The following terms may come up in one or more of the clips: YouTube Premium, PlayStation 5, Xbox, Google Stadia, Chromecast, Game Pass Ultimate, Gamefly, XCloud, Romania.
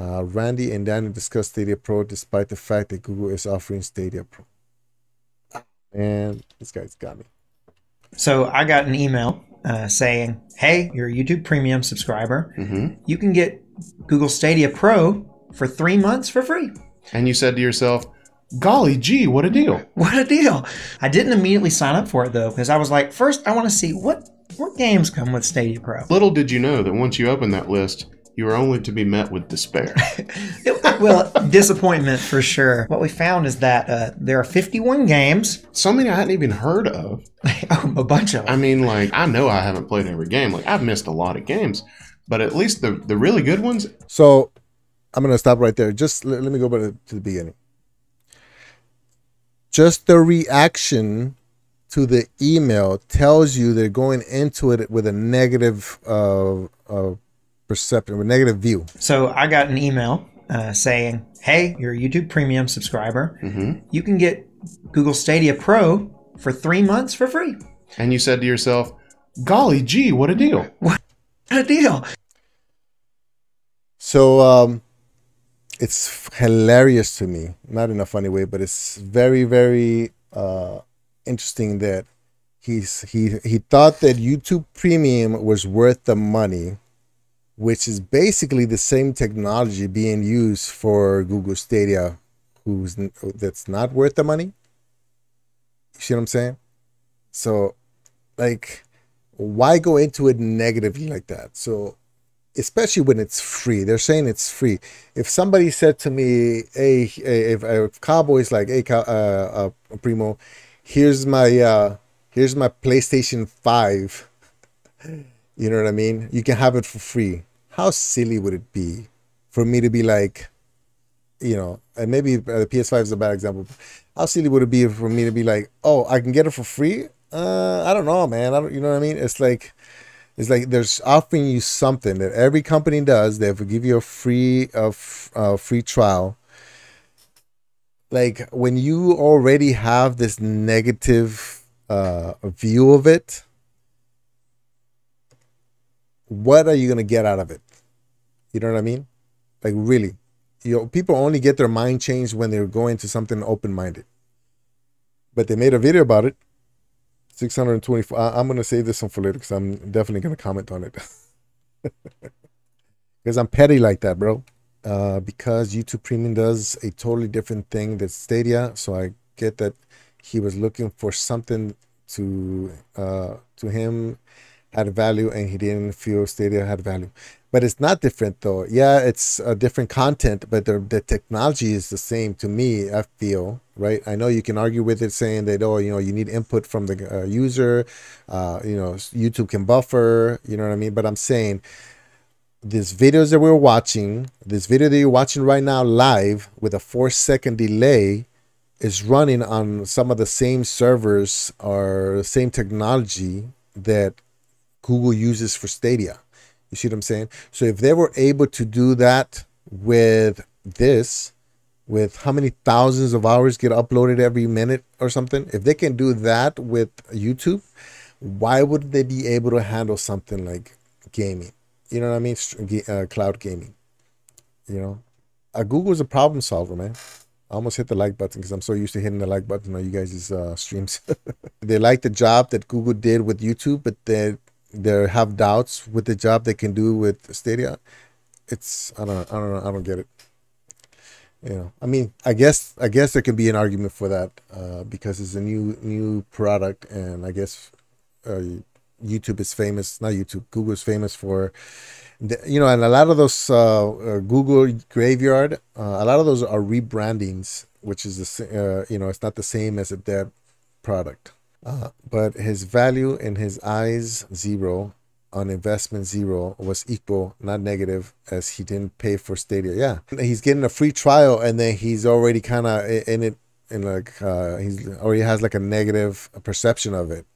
Randy and Danny discussed Stadia Pro despite the fact that Google is offering Stadia Pro. And this guy's got me. So I got an email saying, hey, you're a YouTube Premium subscriber. Mm-hmm. You can get Google Stadia Pro for 3 months for free. And you said to yourself, golly gee, what a deal. What a deal. I didn't immediately sign up for it, though, because I was like, first, I want to see what games come with Stadia Pro. Little did you know that once you open that list, you were only to be met with despair. Well, disappointment for sure. What we found is that there are 51 games. So many I hadn't even heard of. Oh, a bunch of them. I mean, like, I know I haven't played every game. Like, I've missed a lot of games, but at least the really good ones. So I'm going to stop right there. Just let me go back to the beginning. Just the reaction to the email tells you they're going into it with a negative perception, with a negative view. So I got an email saying, hey, you're a YouTube Premium subscriber. Mm-hmm. You can get Google Stadia Pro for 3 months for free. And you said to yourself, golly gee, what a deal. What a deal. So it's hilarious to me, not in a funny way, but it's very, very interesting that he thought that YouTube Premium was worth the money, which is basically the same technology being used for Google Stadia, that's not worth the money. You see what I'm saying? So, like, why go into it negatively like that? So, especially when it's free. They're saying it's free. If somebody said to me, hey, if Cowboy's like, hey, Primo, here's my PlayStation 5. You know what I mean? You can have it for free. How silly would it be for me to be like, you know, and maybe the PS5 is a bad example. How silly would it be for me to be like, oh, I can get it for free? I don't know, man. You know what I mean? It's like they're offering you something that every company does. They will give you a free trial. Like, when you already have this negative view of it, what are you going to get out of it? You know what I mean? Like, really, people only get their mind changed when they're going to something open-minded. But they made a video about it. 624. I'm gonna save this one for later because I'm definitely gonna comment on it. Because I'm petty like that, bro. Because YouTube Premium does a totally different thing than Stadia, so I get that he was looking for something to him had value, and he didn't feel Stadia had value. But it's not different though. Yeah, it's a different content, but the technology is the same to me, I feel. Right, I know you can argue with it, saying that, oh, you know, you need input from the user, you know, YouTube can buffer, you know what I mean? But I'm saying these videos that we're watching, this video that you're watching right now live with a 4-second delay is running on some of the same servers or same technology that Google uses for Stadia. You see what I'm saying? So if they were able to do that with this, with how many thousands of hours get uploaded every minute or something. If they can do that with YouTube, why would they be able to handle something like gaming? You know what I mean? Cloud gaming. You know, Google's a problem solver, man. I almost hit the like button because I'm so used to hitting the like button on you guys' streams. They like the job that Google did with YouTube, but they have doubts with the job they can do with Stadia. It's, I don't get it. You know, I mean, I guess there can be an argument for that because it's a new product, and I guess YouTube is famous. Not YouTube, Google is famous for, you know, and a lot of those Google Graveyard, a lot of those are rebrandings, which is the you know, it's not the same as a dead product. But his value in his eyes, zero. On investment, zero, was equal, not negative, as he didn't pay for Stadia. Yeah, he's getting a free trial, and then he's already kind of in it, and like he's already has like a negative perception of it.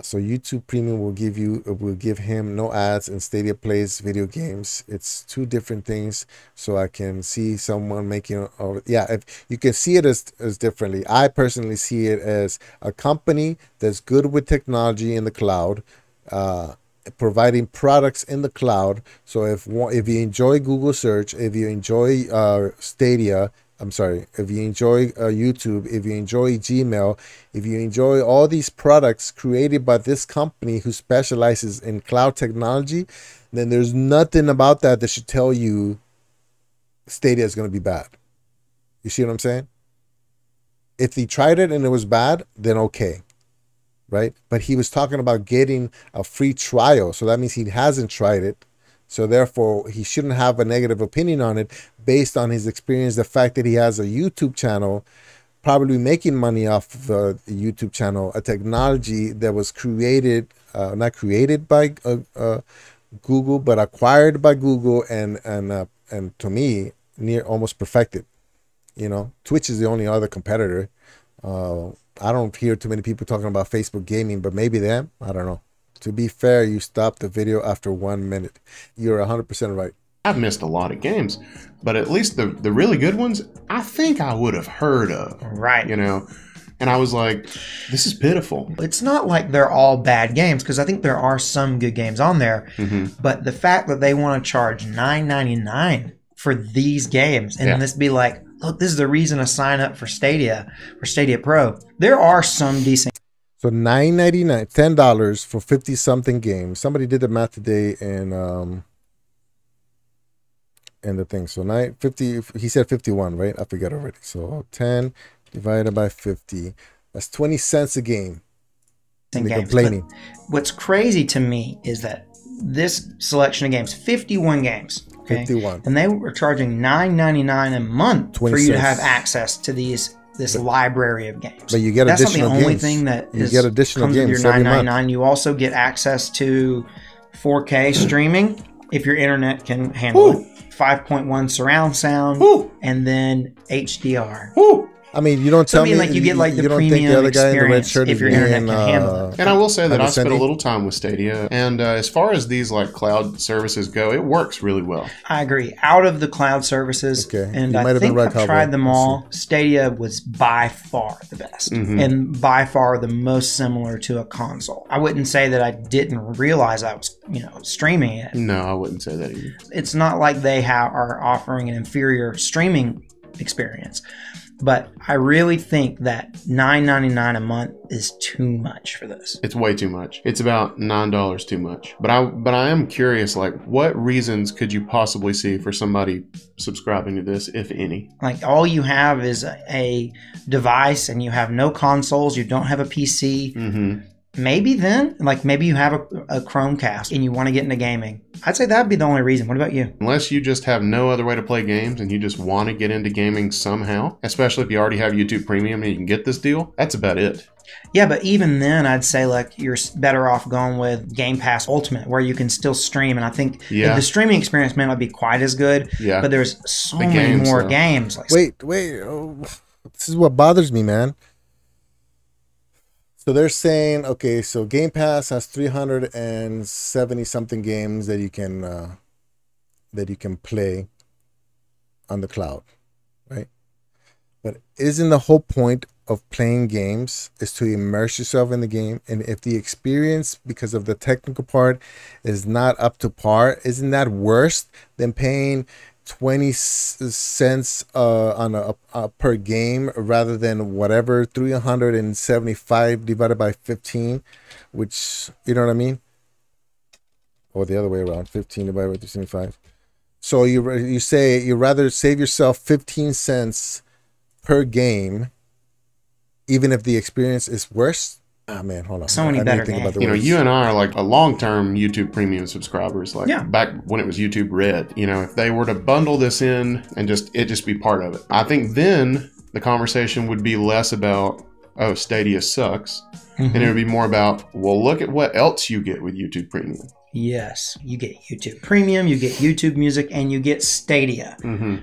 So YouTube Premium will give him no ads, and Stadia plays video games. It's two different things. So I can see someone making, or yeah, if you can see it as differently. I personally see it as a company that's good with technology in the cloud. providing products in the cloud. So if you enjoy Google Search, if you enjoy Stadia, I'm sorry, if you enjoy YouTube, if you enjoy Gmail, if you enjoy all these products created by this company who specializes in cloud technology, then there's nothing about that that should tell you Stadia is going to be bad. You see what I'm saying? If he tried it and it was bad, then okay, right? But he was talking about getting a free trial, so that means he hasn't tried it. So therefore, he shouldn't have a negative opinion on it based on his experience. The fact that he has a YouTube channel, probably making money off of a YouTube channel, a technology that was created, not created by Google, but acquired by Google, and to me, near almost perfected. You know, Twitch is the only other competitor. I don't hear too many people talking about Facebook gaming, but maybe them, I don't know. To be fair, you stopped the video after 1 minute. You're 100% right. I've missed a lot of games, but at least the really good ones, I think I would have heard of. Right. You know, and I was like, this is pitiful. It's not like they're all bad games, because I think there are some good games on there, but the fact that they want to charge $9.99 for these games and this be like, look, this is the reason I sign up for Stadia or Stadia Pro. There are some decent. So $9.99, $10 for 50-something games. Somebody did the math today and the thing. So 950. He said 51, right? I forgot already. So 10 divided by 50. That's 20 cents a game. And they're complaining. What's crazy to me is that this selection of games, 51 games. Okay? 51. And they were charging $9.99 a month for you to have access to these. This library of games. But you get additional games. That's not the only thing that is, you get additional games with your $9.99. You also get access to 4K streaming if your internet can handle it. 5.1 surround sound, and then HDR. I mean, you don't tell me. Like you get like the premium experience if your internet can handle it. And I will say that I spent a little time with Stadia, and as far as these like cloud services go, it works really well. I agree. Out of the cloud services, and I think I've tried them all, Stadia was by far the best, and by far the most similar to a console. I wouldn't say that I didn't realize I was, you know, streaming it. No, I wouldn't say that either. It's not like they are offering an inferior streaming experience. But I really think that $9.99 a month is too much for this. It's way too much. It's about $9 too much. But I am curious, like, what reasons could you possibly see for somebody subscribing to this, if any? Like, all you have is a device, and you have no consoles. You don't have a PC. Maybe then, like, maybe you have a Chromecast and you want to get into gaming. I'd say that'd be the only reason. What about you? Unless you just have no other way to play games and you just want to get into gaming somehow, especially if you already have YouTube Premium and you can get this deal, that's about it. Yeah, but even then, I'd say, like, you're better off going with Game Pass Ultimate, where you can still stream. And I think the streaming experience may not be quite as good, but there's so many more games. Like, wait. Oh, this is what bothers me, man. So they're saying, okay, so Game Pass has 370 something games that you can play on the cloud, right? But isn't the whole point of playing games is to immerse yourself in the game? And if the experience, because of the technical part, is not up to par, isn't that worse than paying 20 cents on a per game rather than whatever 375 divided by 15, which, you know what I mean, or the other way around, 15 divided by 375. So you say you rather save yourself 15 cents per game, even if the experience is worse. Oh man, hold on. So many better games. You know, you and I are like a long-term YouTube Premium subscribers, like back when it was YouTube Red. You know, if they were to bundle this in and just be part of it, I think then the conversation would be less about, oh, Stadia sucks, and it would be more about, well, look at what else you get with YouTube Premium. Yes, you get YouTube Premium, you get YouTube Music, and you get Stadia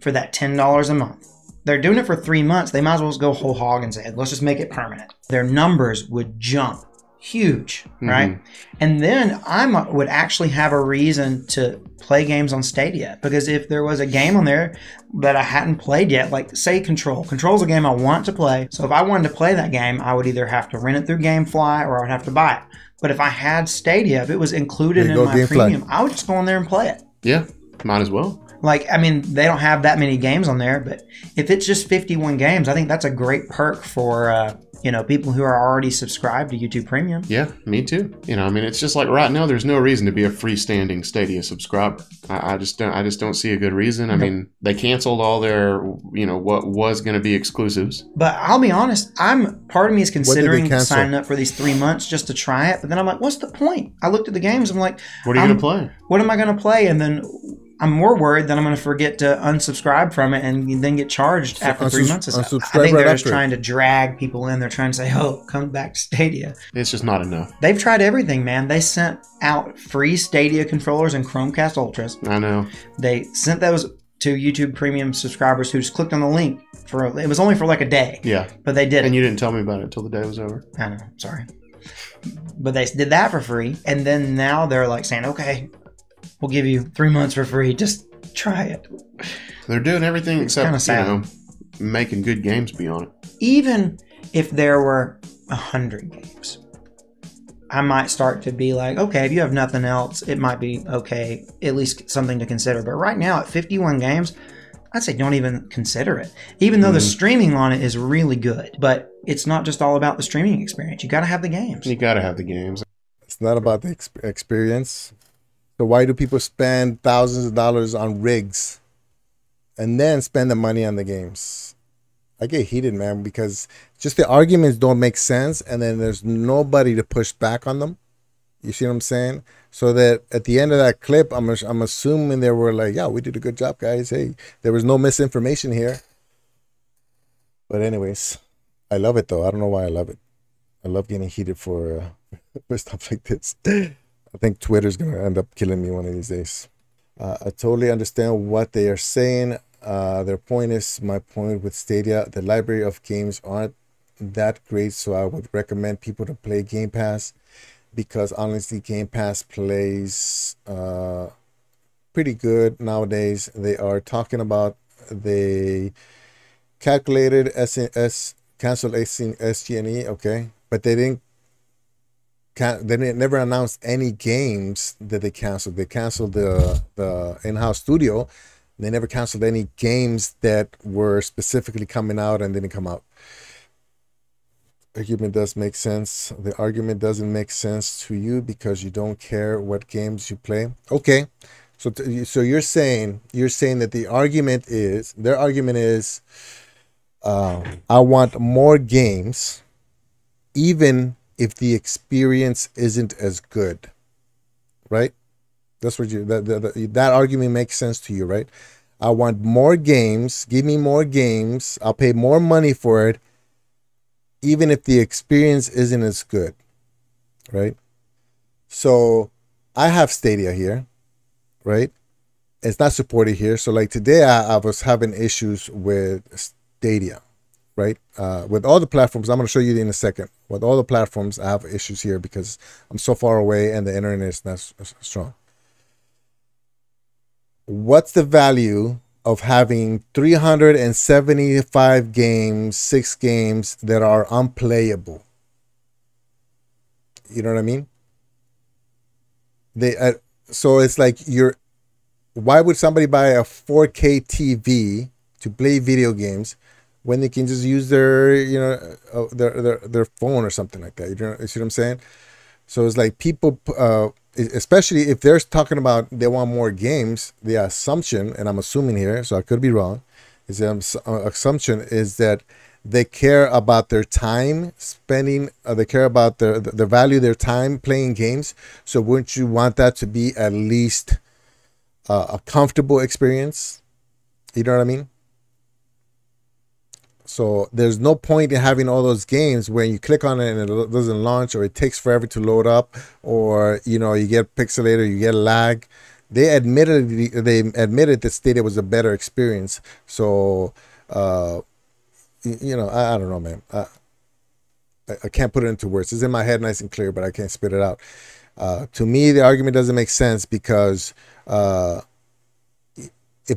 for that $10 a month. They're doing it for 3 months. They might as well just go whole hog and say, let's just make it permanent. Their numbers would jump huge, right? And then I would actually have a reason to play games on Stadia, because if there was a game on there that I hadn't played yet, like say Control. Control's a game I want to play. So if I wanted to play that game, I would either have to rent it through Gamefly or I would have to buy it. But if I had Stadia, if it was included in my premium, I would just go on there and play it. Yeah, might as well. Like, I mean, they don't have that many games on there, but if it's just 51 games, I think that's a great perk for, you know, people who are already subscribed to YouTube Premium. Yeah, me too. You know, I mean, it's just like right now, there's no reason to be a freestanding Stadia subscriber. I just don't see a good reason. I mean, they canceled all their, you know, what was going to be exclusives. But I'll be honest, part of me is considering signing up for these 3 months just to try it. But then I'm like, what's the point? I looked at the games. I'm like, what are you going to play? What am I going to play? And then I'm more worried that I'm going to forget to unsubscribe from it and then get charged after 3 months. I think they're just trying to drag people in. They're trying to say, oh, come back to Stadia. It's just not enough. They've tried everything, man. They sent out free Stadia controllers and Chromecast Ultras. I know. They sent those to YouTube Premium subscribers who just clicked on the link. It was only for like a day. Yeah. But they did it. And you didn't tell me about it until the day was over. I know. Sorry. But they did that for free. And then now they're like saying, okay, we'll give you 3 months for free. Just try it. They're doing everything except, you know, making good games be on it. Even if there were 100 games, I might start to be like, okay, if you have nothing else, it might be okay, at least something to consider. But right now at 51 games, I'd say don't even consider it, even though the streaming on it is really good. But it's not just all about the streaming experience. You got to have the games. You got to have the games. It's not about the experience. So why do people spend thousands of dollars on rigs and then spend the money on the games? I get heated, man, because just the arguments don't make sense, and then there's nobody to push back on them. You see what I'm saying? So that at the end of that clip, I'm assuming they were like, yeah, we did a good job, guys. Hey, there was no misinformation here. But anyways, I love it, though. I don't know why I love it. I love getting heated for stuff like this. I think Twitter's going to end up killing me one of these days. I totally understand what they are saying. Their point is my point with Stadia. The library of games aren't that great, so I would recommend people to play Game Pass, because honestly, Game Pass plays pretty good nowadays. They are talking about they calculated canceled SG&E, okay, but they didn't. They never announced any games that they canceled. They canceled the in-house studio. They never canceled any games that were specifically coming out and didn't come out. The argument does make sense. The argument doesn't make sense to you because you don't care what games you play. Okay, so you're saying that the argument is I want more games, even if the experience isn't as good, right? That's what you, that argument makes sense to you, right? I want more games, give me more games, I'll pay more money for it, even if the experience isn't as good, right? So I have Stadia here, right? It's not supported here. So like today I was having issues with Stadia, right? With all the platforms, I'm going to show you in a second. With all the platforms, I have issues here because I'm so far away and the internet is not strong. What's the value of having 375 games, 6 games that are unplayable? You know what I mean? They so it's like why would somebody buy a 4K TV to play video games when they can just use their, you know, their phone or something like that? You see what I'm saying? So it's like people, especially if they're talking about they want more games, the assumption, and I'm assuming here, so I could be wrong, is the assumption is that they care about their time spending, they care about the value of their time playing games. So wouldn't you want that to be at least a comfortable experience? You know what I mean? So there's no point in having all those games where you click on it and it doesn't launch, or it takes forever to load up, or, you know, you get pixelated, you get lag. They admitted that Stadia was a better experience. So, you know, I don't know, man. I can't put it into words. It's in my head nice and clear, but I can't spit it out. To me, the argument doesn't make sense because if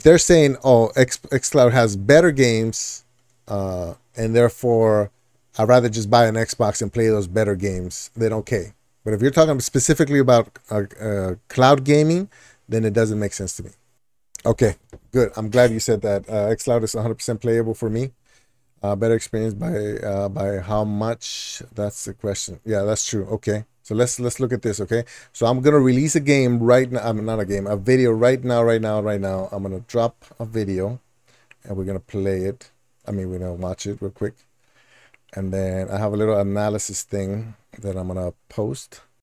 they're saying, oh, XCloud has better games and therefore I'd rather just buy an Xbox and play those better games, then okay. But if you're talking specifically about cloud gaming, then it doesn't make sense to me. Okay, good. I'm glad you said that. XCloud is 100% playable for me. Better experience by how much? That's the question. Yeah, that's true. Okay, so let's look at this. Okay, so I'm gonna release a game right now. I'm not a game, a video right now. I'm gonna drop a video, and we're gonna play it. I mean, we're gonna watch it real quick, and then I have a little analysis thing that I'm gonna post.